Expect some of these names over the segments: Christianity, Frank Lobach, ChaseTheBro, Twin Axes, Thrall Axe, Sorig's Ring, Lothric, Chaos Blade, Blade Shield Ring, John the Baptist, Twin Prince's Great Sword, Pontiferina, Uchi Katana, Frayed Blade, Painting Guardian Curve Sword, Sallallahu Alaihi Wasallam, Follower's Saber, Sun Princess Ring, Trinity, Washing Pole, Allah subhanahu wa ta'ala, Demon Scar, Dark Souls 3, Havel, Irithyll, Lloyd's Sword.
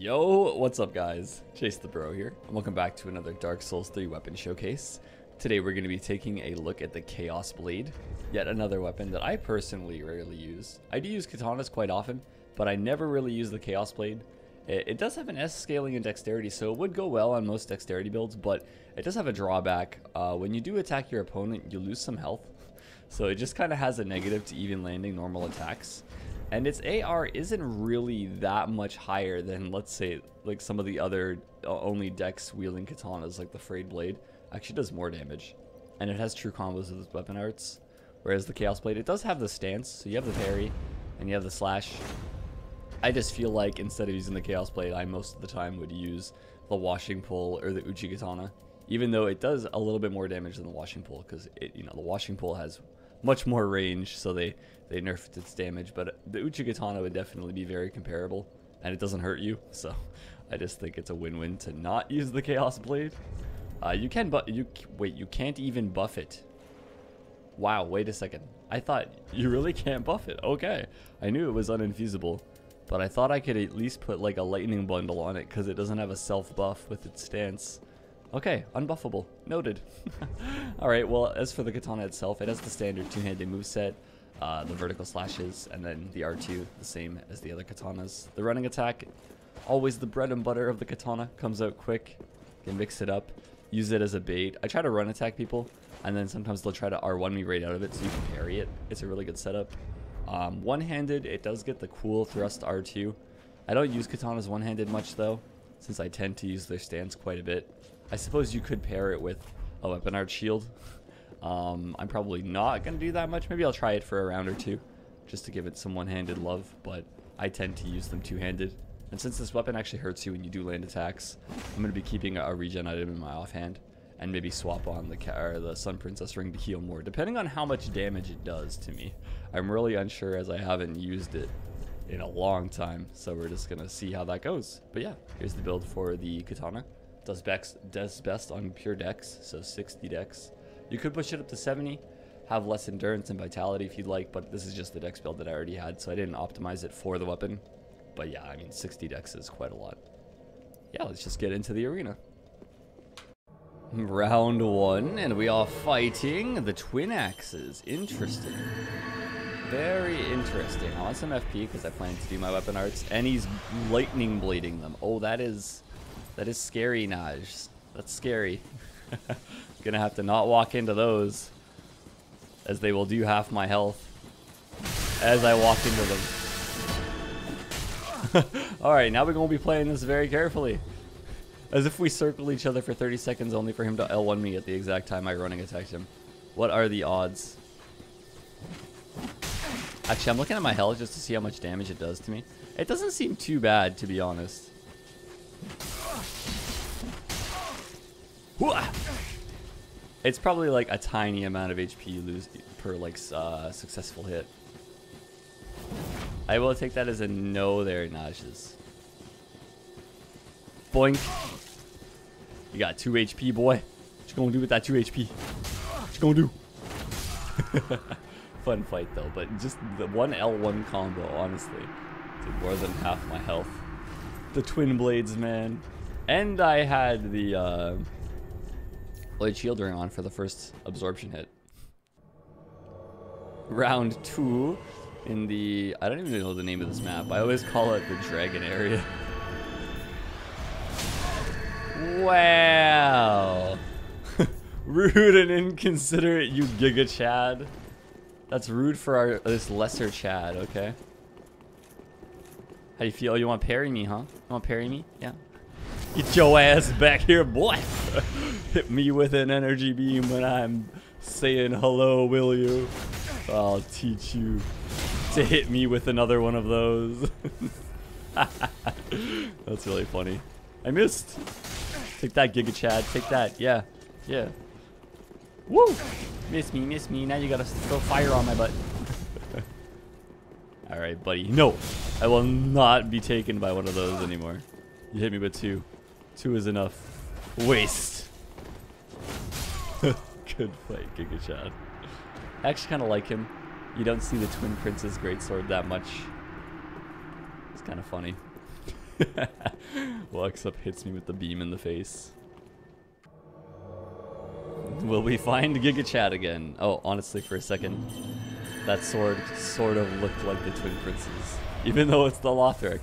Yo, what's up guys? Chase the Bro here, and welcome back to another Dark Souls 3 weapon showcase. Today we're going to be taking a look at the Chaos Blade, yet another weapon that I personally rarely use. I do use katanas quite often, but I never really use the Chaos Blade. It does have an S scaling and dexterity, so it would go well on most dexterity builds, but it does have a drawback. When you do attack your opponent, you lose some health, so it just kind of has a negative to even landing normal attacks. And its AR isn't really that much higher than, let's say, like some of the other only dex wielding katanas, like the Frayed Blade. Actually does more damage, and it has true combos with its weapon arts, whereas the Chaos Blade, it does have the stance, so you have the parry, and you have the slash. I just feel like instead of using the Chaos Blade, I most of the time would use the Washing Pole or the Uchi Katana, even though it does a little bit more damage than the Washing Pole, because the Washing Pole has much more range, so they nerfed its damage, but the Uchi Katana would definitely be very comparable, and it doesn't hurt you, so I just think it's a win-win to not use the Chaos Blade. You can't even buff it. Wow, wait a second. I thought you really can't buff it. Okay, I knew it was uninfeasible, but I thought I could at least put like a lightning bundle on it because it doesn't have a self buff with its stance. Okay, unbuffable. Noted. Alright, well, as for the katana itself, it has the standard two-handed moveset, the vertical slashes, and then the R2, the same as the other katanas. The running attack, always the bread and butter of the katana, comes out quick, can mix it up, use it as a bait. I try to run attack people, and then sometimes they'll try to R1 me right out of it so you can parry it. It's a really good setup. One-handed, it does get the cool thrust R2. I don't use katanas one-handed much though, since I tend to use their stance quite a bit. I suppose you could pair it with a weapon art shield. I'm probably not going to do that much. Maybe I'll try it for a round or two just to give it some one-handed love, but I tend to use them two-handed. And since this weapon actually hurts you when you do land attacks, I'm going to be keeping a regen item in my offhand and maybe swap on the Sun Princess Ring to heal more, depending on how much damage it does to me. I'm really unsure as I haven't used it in a long time, so we're just going to see how that goes. But yeah, here's the build for the katana. Does best on pure dex, so 60 dex. You could push it up to 70, have less endurance and vitality if you'd like, but this is just the dex build that I already had, so I didn't optimize it for the weapon. But yeah, I mean, 60 dex is quite a lot. Yeah, let's just get into the arena. Round one, and we are fighting the Twin Axes. Interesting. Very interesting. I want some FP because I plan to do my weapon arts, and he's lightning blading them. Oh, that is scary, Naj. That's scary. Gonna have to not walk into those, as they will do half my health as I walk into them. Alright, now we're gonna be playing this very carefully. As if we circle each other for 30 seconds only for him to L1 me at the exact time I running attacked him. What are the odds? Actually, I'm looking at my health just to see how much damage it does to me. It doesn't seem too bad, to be honest. It's probably like a tiny amount of HP you lose per like successful hit. I will take that as a no there, Notches. Boink. You got 2 HP, boy. What you gonna do with that 2 HP? What you gonna do? Fun fight though, but just the one L1 combo, honestly, did more than half my health. The Twin Blades, man. And I had the Blade Shield Ring on for the first absorption hit. Round 2 in the... I don't even know the name of this map. I always call it the Dragon Area. Wow. Rude and inconsiderate, you Giga Chad. That's rude for this lesser Chad, okay? How do you feel? Oh, you want to parry me, huh? You want to parry me? Yeah. Get your ass back here, boy! Hit me with an energy beam when I'm saying hello, will you? I'll teach you to hit me with another one of those. That's really funny. I missed! Take that, Giga Chad. Take that. Yeah. Yeah. Woo! Miss me, miss me. Now you gotta throw fire on my butt. Alright, buddy. No! I will not be taken by one of those anymore. You hit me with 2. 2 is enough. Waste. Good fight, Giga Chad. I actually kind of like him. You don't see the Twin Prince's Great Sword that much. It's kind of funny. Walks up, hits me with the beam in the face. Will we find Giga Chat again? Oh, honestly, for a second, that sword sort of looked like the Twin Princes, even though it's the Lothric.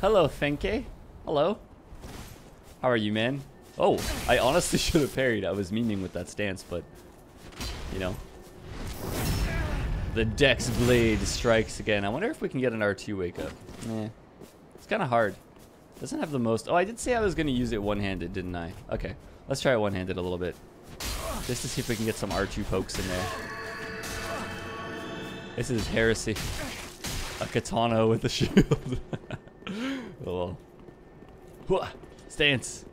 Hello, Fenke. Hello. How are you, man? Oh, I honestly should have parried. I was meaning with that stance, but, you know. The Dex Blade strikes again. I wonder if we can get an R2 wake up. Eh. It's kind of hard. Doesn't have the most... Oh, I did say I was going to use it one-handed, didn't I? Okay. Let's try it one-handed a little bit. Just to see if we can get some R2 pokes in there. This is heresy. A katana with a shield. Oh, well. Stance.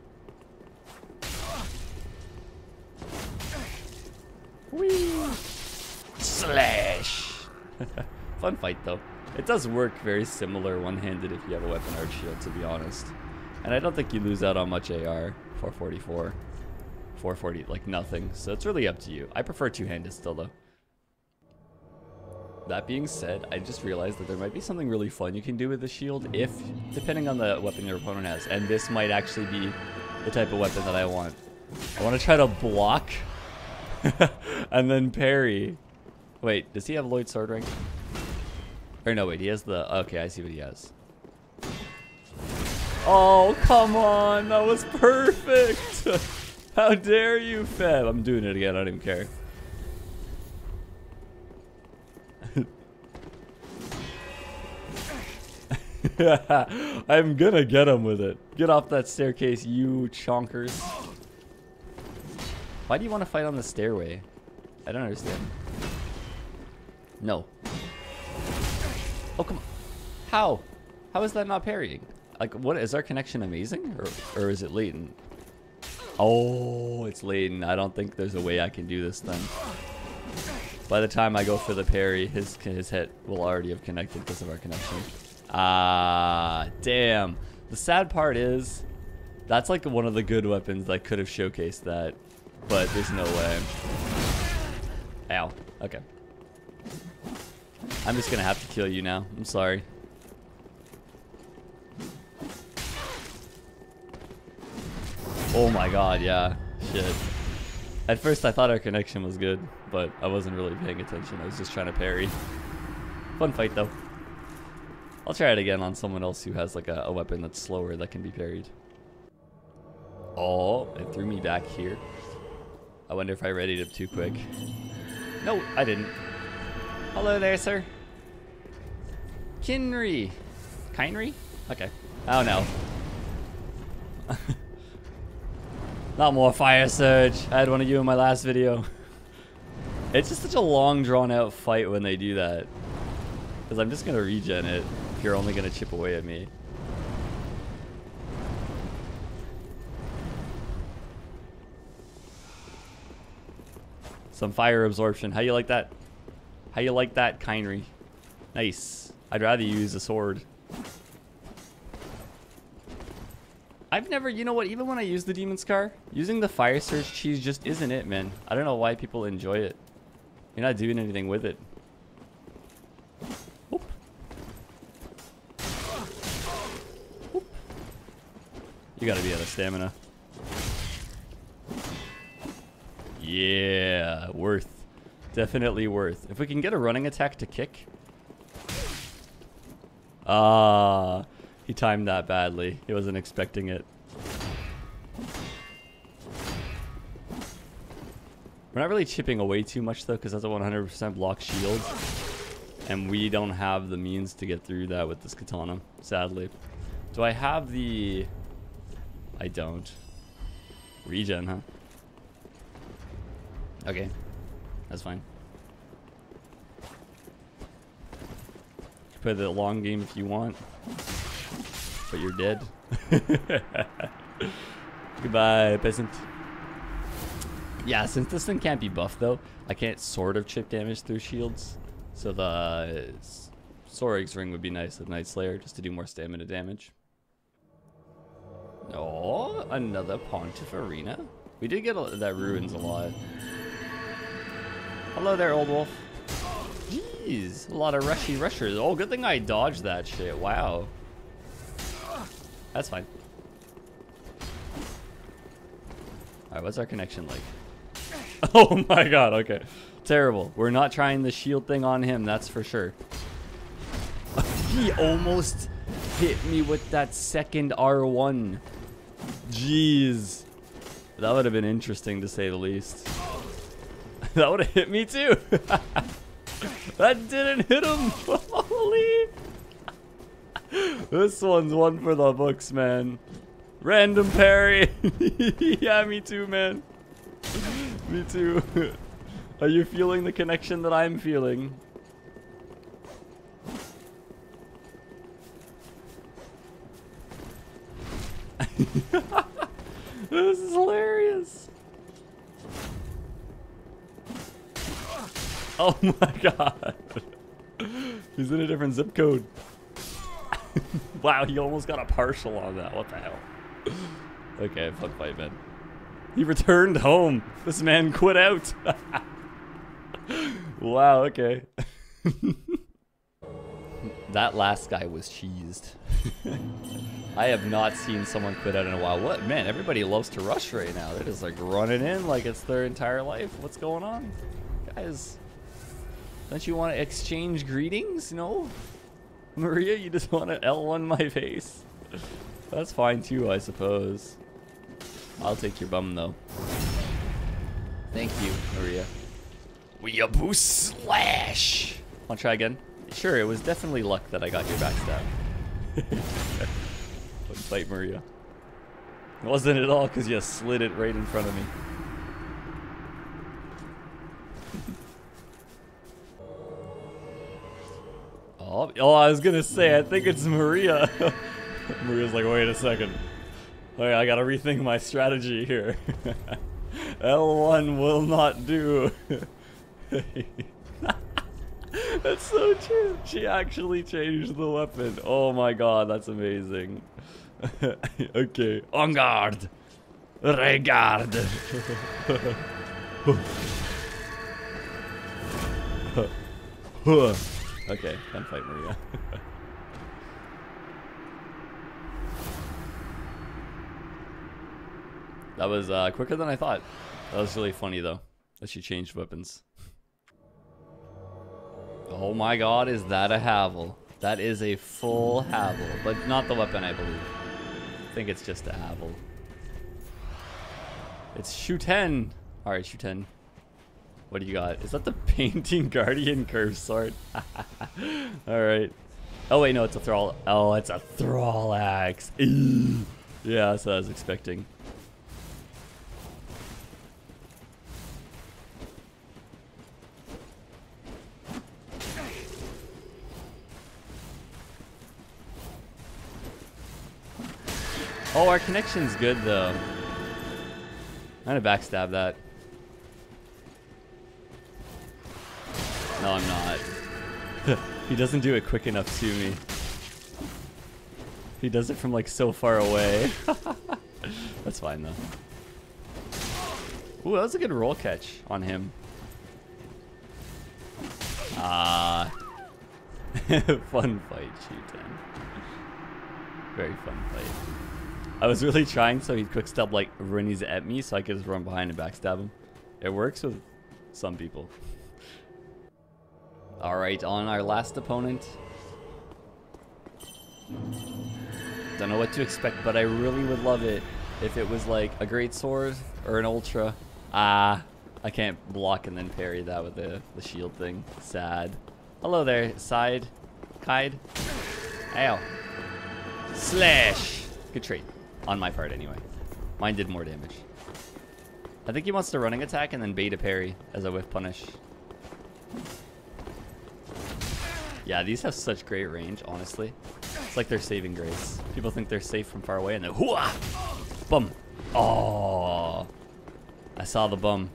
Whee! Slash! Fun fight, though. It does work very similar one-handed if you have a weapon art shield, to be honest. And I don't think you lose out on much AR. 444. 440, like nothing. So it's really up to you. I prefer two-handed still, though. That being said, I just realized that there might be something really fun you can do with the shield if, depending on the weapon your opponent has. And this might actually be the type of weapon that I want. I want to try to block and then parry. Wait, does he have Lloyd's Sword Ring? Or no, wait, he has the... Okay, I see what he has. Oh, come on! That was perfect! How dare you, Feb? I'm doing it again, I don't even care. I'm gonna get him with it. Get off that staircase, you chonkers. Why do you want to fight on the stairway? I don't understand. No. Oh, come on. How? How is that not parrying? Like, what? Is our connection amazing? Or is it latent? Oh, it's latent. I don't think there's a way I can do this then. By the time I go for the parry, his hit will already have connected because of our connection. Ah, damn. The sad part is, that's like one of the good weapons that could have showcased that. But there's no way. Ow. Okay. I'm just gonna have to kill you now. I'm sorry. Oh my god, yeah. Shit. At first I thought our connection was good, but I wasn't really paying attention. I was just trying to parry. Fun fight though. I'll try it again on someone else who has like a weapon that's slower that can be parried. Oh, it threw me back here. I wonder if I readied him too quick. No, I didn't. Hello there, sir. Kinry. Kinry? Okay. Oh no. Not more fire surge. I had one of you in my last video. It's just such a long drawn out fight when they do that. Because I'm just going to regen it if you're only going to chip away at me. Some fire absorption. How you like that? How you like that, Kinry? Nice. I'd rather use a sword. I've never, you know what, even when I use the Demon Scar, using the Fire Surge cheese just isn't it, man. I don't know why people enjoy it. You're not doing anything with it. Oop. Oop. You gotta be out of stamina. Yeah, worth. Definitely worth. If we can get a running attack to kick. Ah, he timed that badly. He wasn't expecting it. We're not really chipping away too much though, because that's a 100% block shield. And we don't have the means to get through that with this katana, sadly. Do I have the... I don't. Regen, huh? Okay. That's fine. Play the long game if you want, but you're dead. Goodbye, peasant. Yeah, since this thing can't be buffed though, I can't sort of chip damage through shields. So the Sorig's Ring would be nice with Night Slayer just to do more stamina damage. Oh, another Pontiferina. We did get that ruins a lot. Hello there, old wolf. Jeez, a lot of rushy rushers. Oh, good thing I dodged that shit. Wow. That's fine. Alright, what's our connection like? Oh my god, okay. Terrible. We're not trying the shield thing on him, that's for sure. He almost hit me with that second R1. Jeez. That would have been interesting to say the least. That would have hit me too. That didn't hit him. Holy. This one's one for the books, man. Random parry. Yeah, me too, man. Me too. Are you feeling the connection that I'm feeling? This is hilarious. Oh my god. He's in a different zip code. Wow, he almost got a partial on that. What the hell? Okay, fuck fight, man. He returned home. This man quit out. Wow, okay. That last guy was cheesed. I have not seen someone quit out in a while. What? Man, everybody loves to rush right now. They're just like running in like it's their entire life. What's going on? Guys, don't you want to exchange greetings? No? Maria, you just want to L1 my face? That's fine too, I suppose. I'll take your bum though. Thank you, Maria. Weeaboo slash! Wanna try again? Sure, it was definitely luck that I got your backstab. Let's fight Maria. It wasn't at all because you slid it right in front of me. Oh, I was gonna say, I think it's Maria. Maria's like, wait a second. Wait, I gotta rethink my strategy here. L1 will not do. That's so true. She actually changed the weapon. Oh my god, that's amazing. Okay, en garde. Regarde. Okay, can fight Maria. That was quicker than I thought. That was really funny though, that she changed weapons. Oh my god, is that a Havel? That is a full Havel, but not the weapon I believe. I think it's just a Havel. It's Shuten. Alright, Shuten. What do you got? Is that the Painting Guardian Curve Sword? Alright. Oh wait, no, it's a Thrall. Oh, it's a Thrall Axe. Ew. Yeah, that's what I was expecting. Oh, our connection's good though. I'm gonna backstab that. No, I'm not. He doesn't do it quick enough to me. He does it from like so far away. That's fine though. Ooh, that was a good roll catch on him. Ah. Fun fight, Shuten. Very fun fight. I was really trying so he'd quick stab like when he's at me so I could just run behind and backstab him. It works with some people. Alright, on our last opponent. Don't know what to expect, but I really would love it if it was like a great sword or an ultra. Ah, I can't block and then parry that with the shield thing. Sad. Hello there, side. Kide. Ow. Slash. Good trade. On my part, anyway. Mine did more damage. I think he wants to running attack and then bait a parry as a whiff punish. Yeah, these have such great range, honestly. It's like they're saving grace. People think they're safe from far away and they're hoo-ah! Bum. Oh, I saw the bum.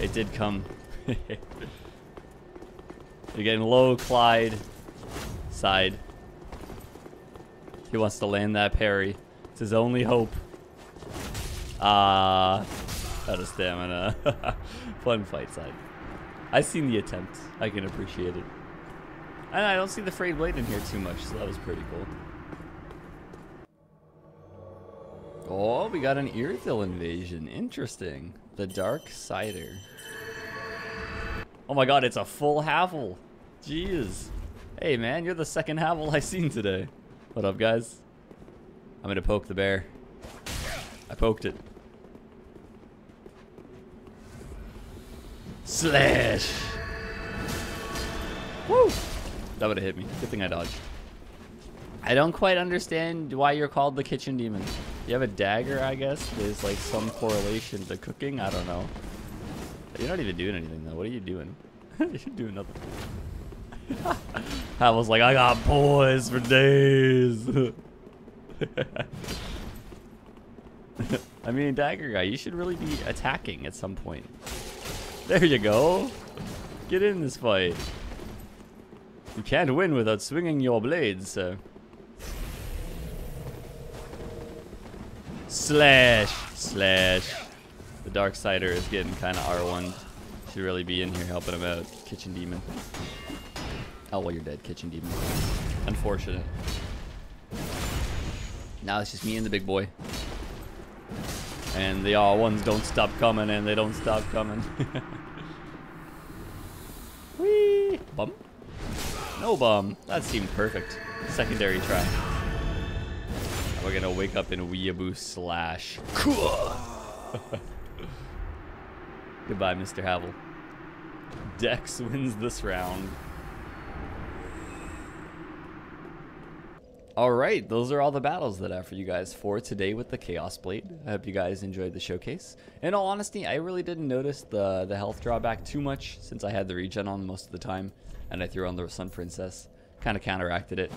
It did come. You're getting low, Clyde. Side. He wants to land that parry. It's his only hope. Ah, out of stamina. Fun fight, side. I've seen the attempt. I can appreciate it. And I don't see the Frayed Blade in here too much, so that was pretty cool. Oh, we got an Irithyll invasion. Interesting. The Dark Cider. Oh my god, it's a full Havel. Jeez. Hey man, you're the second Havel I've seen today. What up, guys? I'm gonna poke the bear. I poked it. Slash! Woo! That would've hit me. Good thing I dodged. I don't quite understand why you're called the kitchen demon. You have a dagger, I guess? There's like some correlation to cooking? I don't know. You're not even doing anything though. What are you doing? You're doing nothing. I was like, I got boys for days. I mean, dagger guy, you should really be attacking at some point. There you go. Get in this fight. You can't win without swinging your blades, sir. Slash. Slash. The Dark Cider is getting kind of R1'd. Should really be in here helping him out. Kitchen Demon. Oh, well, you're dead, Kitchen Demon. Unfortunate. Now it's just me and the big boy. And the R1s don't stop coming, and they don't stop coming. Whee! Bum? No bum. That seemed perfect. Secondary try. We're gonna wake up in Weeaboo slash. Goodbye, Mr. Havel. Dex wins this round. Alright, those are all the battles that I have for you guys for today with the Chaos Blade. I hope you guys enjoyed the showcase. In all honesty, I really didn't notice the health drawback too much since I had the regen on most of the time. And I threw on the Sun Princess. Kind of counteracted it.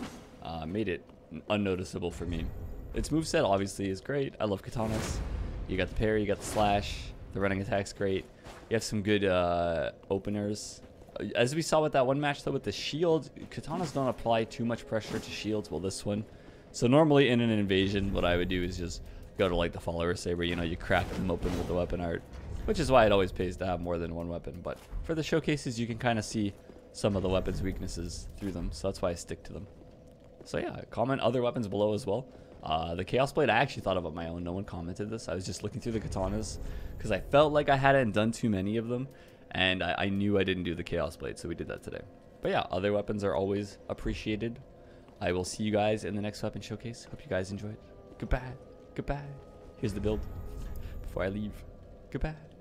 Made it unnoticeable for me. Its moveset obviously is great. I love katanas. You got the parry, you got the slash, the running attack's great. You have some good openers. As we saw with that one match though with the shield, katanas don't apply too much pressure to shields, well this one. So normally in an invasion, what I would do is just go to like the Follower's Saber, you know, you crack them open with the weapon art. Which is why it always pays to have more than one weapon, but for the showcases you can kind of see some of the weapons' weaknesses through them, so that's why I stick to them. So yeah, comment other weapons below as well. The Chaos Blade, I actually thought about my own. No one commented this. I was just looking through the katanas because I felt like I hadn't done too many of them. And I knew I didn't do the Chaos Blade, so we did that today. But yeah, other weapons are always appreciated. I will see you guys in the next weapon showcase. Hope you guys enjoyed. Goodbye. Goodbye. Here's the build before I leave. Goodbye.